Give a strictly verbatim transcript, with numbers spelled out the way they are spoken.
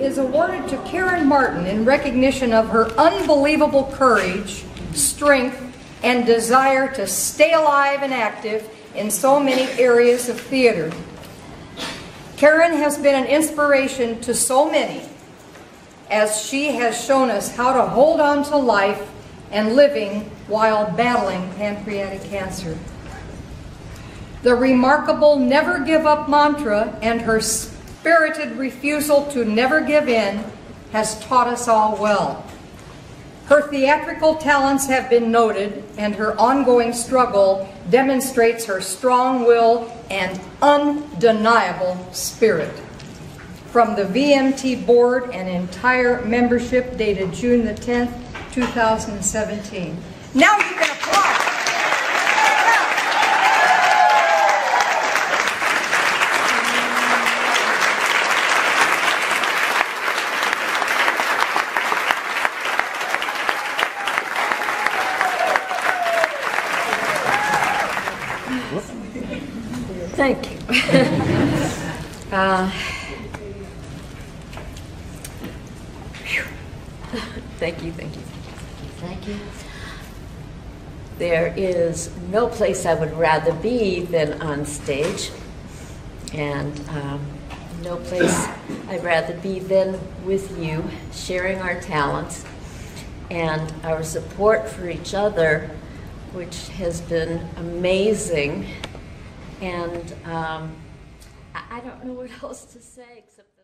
is awarded to Karen Martin in recognition of her unbelievable courage, strength, and desire to stay alive and active in so many areas of theater. Karen has been an inspiration to so many, as she has shown us how to hold on to life and living while battling pancreatic cancer. The remarkable never give up mantra and her spirited refusal to never give in has taught us all well. Her theatrical talents have been noted, and her ongoing struggle demonstrates her strong will and undeniable spirit. From the V M T board and entire membership, dated June the tenth, two thousand seventeen. Now you can applaud. Thank you. uh, thank you, thank you, thank you. There is no place I would rather be than on stage, and um, no place I'd rather be than with you, sharing our talents and our support for each other, which has been amazing. And um, I don't know what else to say except